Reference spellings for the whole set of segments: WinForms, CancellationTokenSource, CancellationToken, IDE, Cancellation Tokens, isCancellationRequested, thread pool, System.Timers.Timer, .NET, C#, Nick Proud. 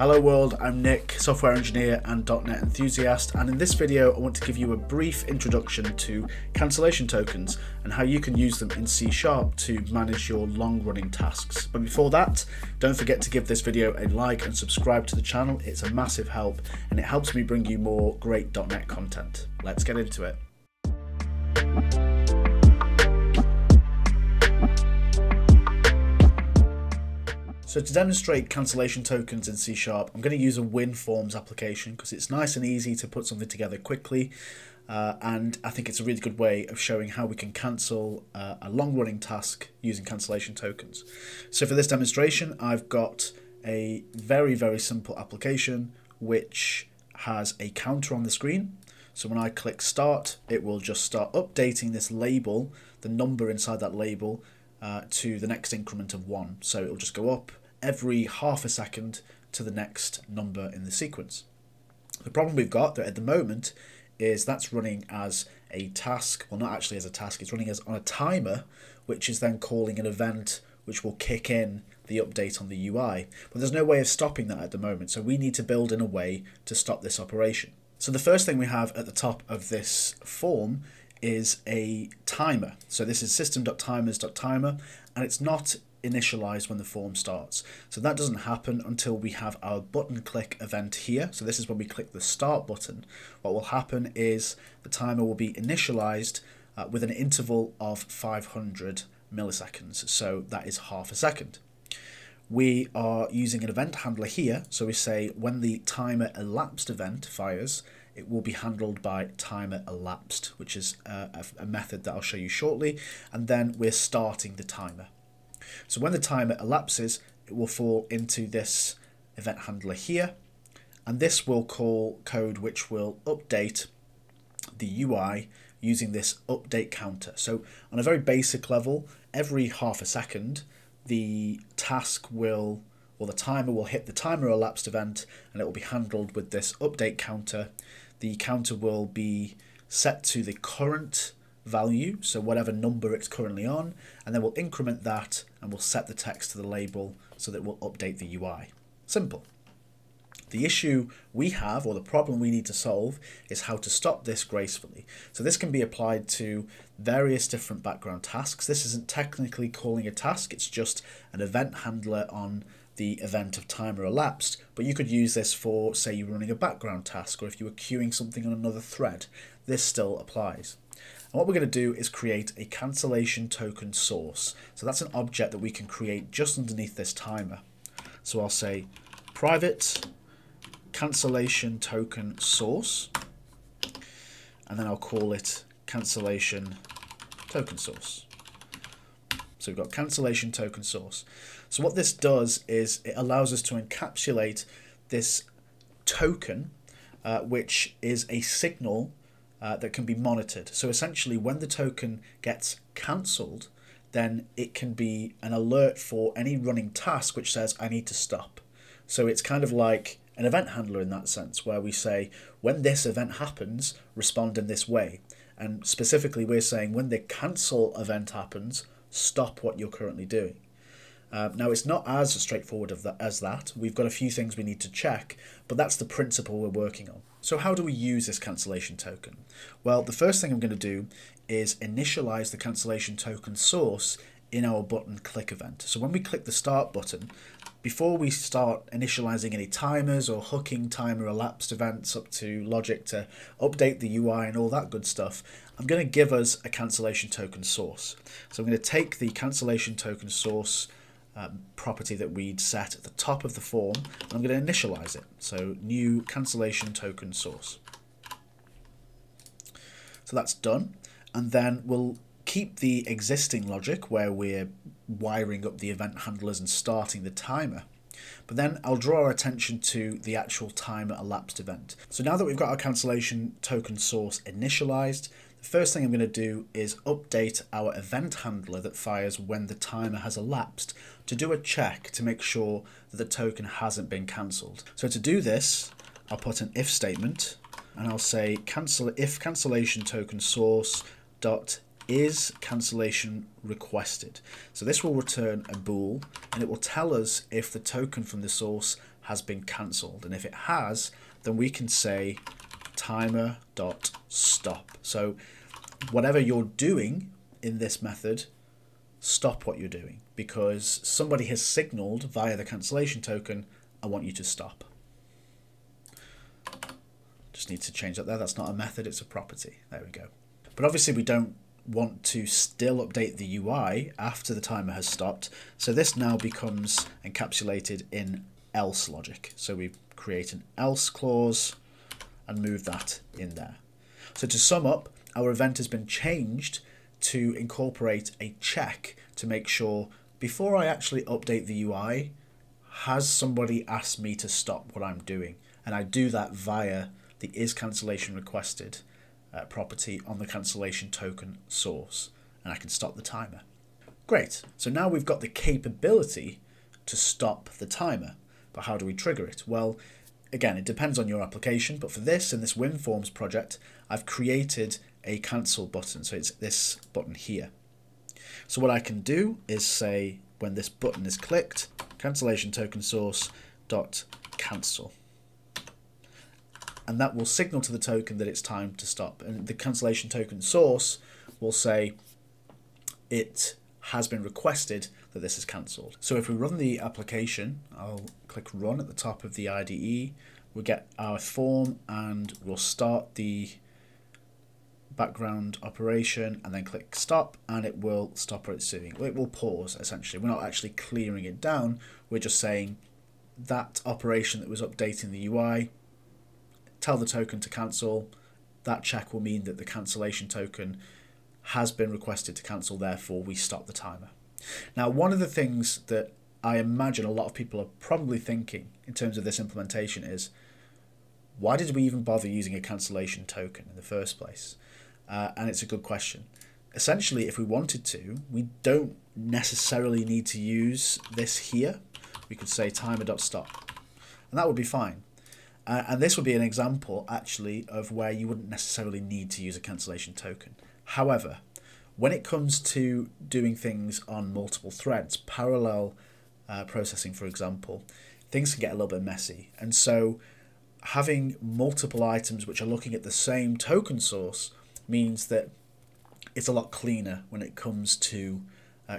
Hello world, I'm Nick, software engineer and .NET enthusiast, and in this video I want to give you a brief introduction to cancellation tokens and how you can use them in C# to manage your long-running tasks. But before that, don't forget to give this video a like and subscribe to the channel. It's a massive help and it helps me bring you more great .NET content. Let's get into it. So to demonstrate cancellation tokens in C#, I'm going to use a WinForms application because it's nice and easy to put something together quickly. And I think it's a really good way of showing how we can cancel a long-running task using cancellation tokens. So for this demonstration, I've got a very simple application which has a counter on the screen. So when I click start, it will just start updating this label, the number inside that label, to the next increment of 1. So it'll just go up every half a second to the next number in the sequence. The problem we've got at the moment is that's running as a task, well, not actually as a task, it's running as on a timer, which is then calling an event which will kick in the update on the UI. But there's no way of stopping that at the moment, so we need to build in a way to stop this operation. So the first thing we have at the top of this form is a timer. So this is System.Timers.Timer, and it's not initialized when the form starts. So that doesn't happen until we have our button click event here. So this is when we click the start button. What will happen is the timer will be initialized with an interval of 500 milliseconds. So that is half a second. We are using an event handler here. So we say when the timer elapsed event fires, it will be handled by timer elapsed, which is a method that I'll show you shortly. And then we're starting the timer. So when the timer elapses, it will fall into this event handler here. And this will call code which will update the UI using this update counter. So on a very basic level, every half a second, the task will, or the timer will hit the timer elapsed event, and it will be handled with this update counter. The counter will be set to the current value, so whatever number it's currently on, and then we'll increment that and we'll set the text to the label so that we'll update the UI. Simple. The issue we have, or the problem we need to solve, is how to stop this gracefully. So this can be applied to various different background tasks. This isn't technically calling a task, it's just an event handler on the event of timer elapsed, but you could use this for, say, you're running a background task, or if you were queuing something on another thread. This still applies. And what we're going to do is create a cancellation token source. So that's an object that we can create just underneath this timer. So I'll say private cancellation token source, and then I'll call it cancellation token source. So we've got cancellation token source. So what this does is it allows us to encapsulate this token, which is a signal that can be monitored. So essentially when the token gets cancelled, then it can be an alert for any running task which says I need to stop. So it's kind of like an event handler in that sense, where we say when this event happens, respond in this way. And specifically we're saying when the cancel event happens, stop what you're currently doing. Now it's not as straightforward as that. We've got a few things we need to check, but that's the principle we're working on. So how do we use this cancellation token? Well, the first thing I'm going to do is initialize the cancellation token source in our button click event. So when we click the start button, before we start initializing any timers or hooking timer elapsed events up to logic to update the UI and all that good stuff, I'm going to give us a cancellation token source. So I'm going to take the cancellation token source property that we'd set at the top of the form, and I'm going to initialize it. So new cancellation token source. So that's done. And then we'll keep the existing logic where we're wiring up the event handlers and starting the timer. But then I'll draw our attention to the actual timer elapsed event. So now that we've got our cancellation token source initialized, the first thing I'm going to do is update our event handler that fires when the timer has elapsed to do a check to make sure that the token hasn't been cancelled. So to do this, I'll put an if statement, and I'll say cancel if cancellation token source dot is cancellation requested. So this will return a bool, and it will tell us if the token from the source has been cancelled. And if it has, then we can say timer.stop. So whatever you're doing in this method, stop what you're doing, because somebody has signaled via the cancellation token, I want you to stop. Just need to change that there. That's not a method, it's a property. There we go. But obviously we don't want to still update the UI after the timer has stopped. So this now becomes encapsulated in else logic. So we create an else clause and move that in there. So to sum up, our event has been changed to incorporate a check to make sure before I actually update the UI, has somebody asked me to stop what I'm doing? And I do that via the isCancellationRequested property on the cancellation token source, and I can stop the timer. Great, so now we've got the capability to stop the timer, but how do we trigger it? Well, again, it depends on your application, but for this, in this WinForms project, I've created a cancel button, so it's this button here. So what I can do is say, when this button is clicked, cancellation token source dot cancel. And that will signal to the token that it's time to stop. And the cancellation token source will say it has been requested that this is cancelled. So if we run the application, I'll click run at the top of the IDE, we get our form and we'll start the background operation and then click stop and it will stop what it's doing. It will pause essentially. We're not actually clearing it down. We're just saying that operation that was updating the UI, tell the token to cancel. That check will mean that the cancellation token has been requested to cancel, therefore we stop the timer. Now, one of the things that I imagine a lot of people are probably thinking in terms of this implementation is, why did we even bother using a cancellation token in the first place? And it's a good question. Essentially, if we wanted to, we don't necessarily need to use this here. We could say timer.stop, and that would be fine. And this would be an example, actually, of where you wouldn't necessarily need to use a cancellation token. However, when it comes to doing things on multiple threads, parallel processing, for example, things can get a little bit messy. And so having multiple items which are looking at the same token source means that it's a lot cleaner when it comes to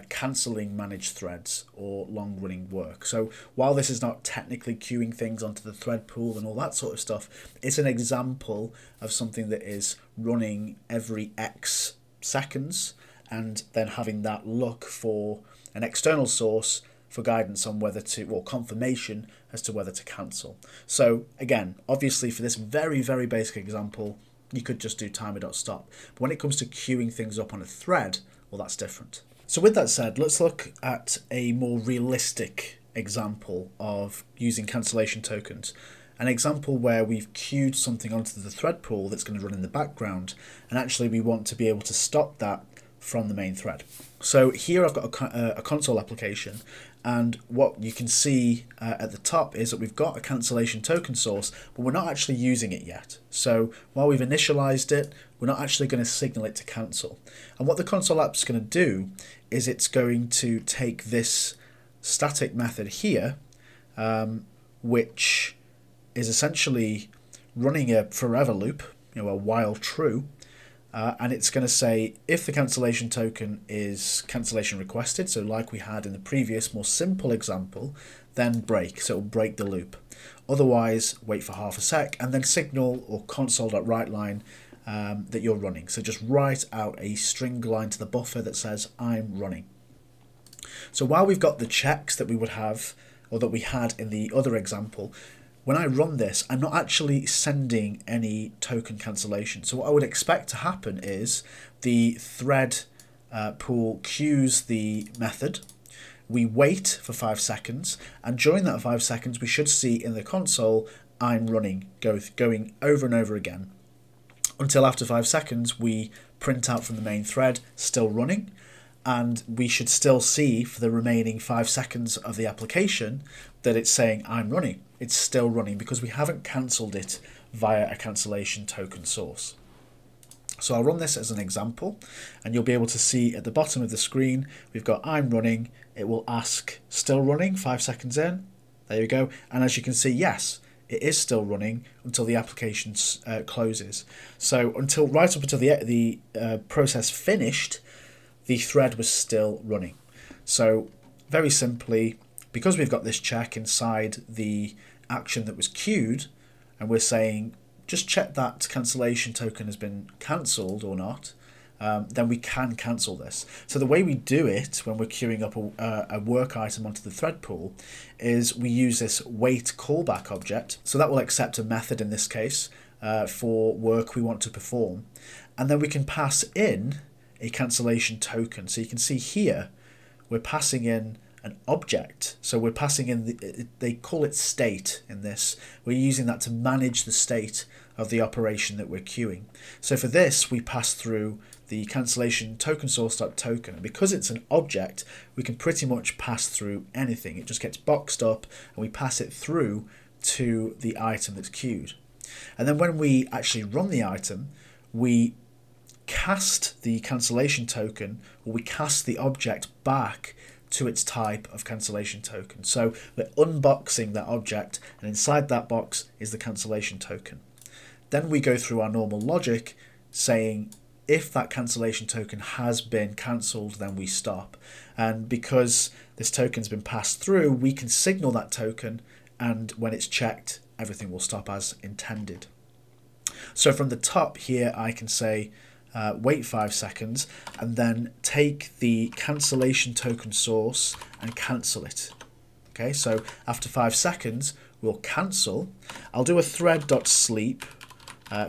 cancelling managed threads or long-running work. So while this is not technically queuing things onto the thread pool and all that sort of stuff, it's an example of something that is running every X seconds and then having that look for an external source for guidance on whether to, or confirmation as to whether to cancel. So again, obviously for this very, very basic example, you could just do timer.stop. But when it comes to queuing things up on a thread, well, that's different. So with that said, let's look at a more realistic example of using cancellation tokens. An example where we've queued something onto the thread pool that's going to run in the background, and actually we want to be able to stop that from the main thread. So here I've got a console application, and what you can see at the top is that we've got a cancellation token source, but we're not actually using it yet. So while we've initialized it, we're not actually going to signal it to cancel. And what the console app's going to do is it's going to take this static method here, which is essentially running a forever loop, you know, a while true, and it's going to say if the cancellation token is cancellation requested, so like we had in the previous more simple example, then break, so it'll break the loop. Otherwise, wait for half a sec and then signal or console.WriteLine that you're running. So just write out a string line to the buffer that says I'm running. So while we've got the checks that we would have, or that we had in the other example, when I run this, I'm not actually sending any token cancellation. So what I would expect to happen is the thread pool queues the method. We wait for 5 seconds, and during that 5 seconds, we should see in the console, I'm running, going over and over again, until after 5 seconds we print out from the main thread still running, and we should still see for the remaining 5 seconds of the application that it's saying I'm running. It's still running because we haven't cancelled it via a cancellation token source. So I'll run this as an example, and you'll be able to see at the bottom of the screen we've got I'm running, it will ask still running 5 seconds in, There you go. And as you can see, yes, it is still running until the application closes. So until right up until the process finished, the thread was still running. So very simply, because we've got this check inside the action that was queued, and we're saying just check that cancellation token has been cancelled or not, then we can cancel this. So the way we do it when we're queuing up a work item onto the thread pool is we use this wait callback object. So that will accept a method in this case for work we want to perform. And then we can pass in a cancellation token. So you can see here, we're passing in an object. So we're passing in, they call it state in this. We're using that to manage the state of the operation that we're queuing. So for this, we pass through the cancellation token source type token. And because it's an object, we can pretty much pass through anything. It just gets boxed up and we pass it through to the item that's queued. And then when we actually run the item, we cast the cancellation token, or we cast the object back to its type of cancellation token. So we're unboxing that object, and inside that box is the cancellation token. Then we go through our normal logic saying, if that cancellation token has been cancelled, then we stop. And because this token's been passed through, we can signal that token, and when it's checked, everything will stop as intended. So from the top here, I can say, wait 5 seconds, and then take the cancellation token source and cancel it. Okay, so after 5 seconds, we'll cancel. I'll do a thread.sleep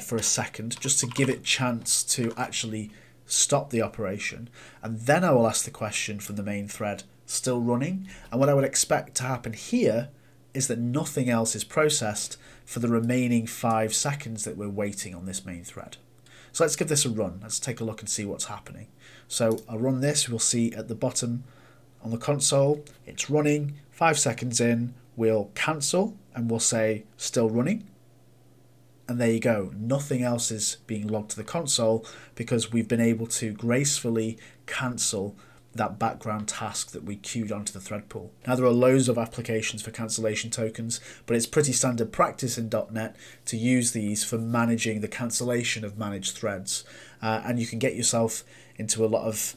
for a second, just to give it chance to actually stop the operation. And then I will ask the question from the main thread, still running? And what I would expect to happen here is that nothing else is processed for the remaining 5 seconds that we're waiting on this main thread. So let's give this a run. Let's take a look and see what's happening. So I'll run this. We'll see at the bottom on the console, it's running. 5 seconds in, we'll cancel and we'll say still running. And there you go. Nothing else is being logged to the console because we've been able to gracefully cancel that background task that we queued onto the thread pool. Now there are loads of applications for cancellation tokens, but it's pretty standard practice in .NET to use these for managing the cancellation of managed threads. And you can get yourself into a lot of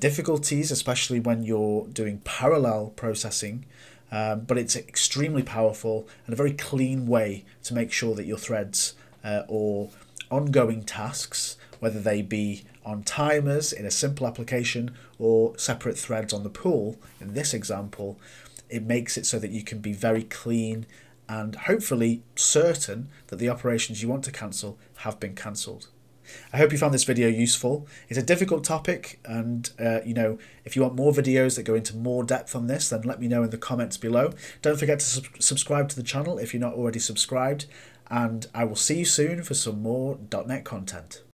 difficulties, especially when you're doing parallel processing, but it's extremely powerful and a very clean way to make sure that your threads or ongoing tasks, whether they be on timers in a simple application or separate threads on the pool, in this example, it makes it so that you can be very clean and hopefully certain that the operations you want to cancel have been cancelled. I hope you found this video useful. It's a difficult topic, and you know, if you want more videos that go into more depth on this, then let me know in the comments below. Don't forget to subscribe to the channel if you're not already subscribed, and I will see you soon for some more .NET content.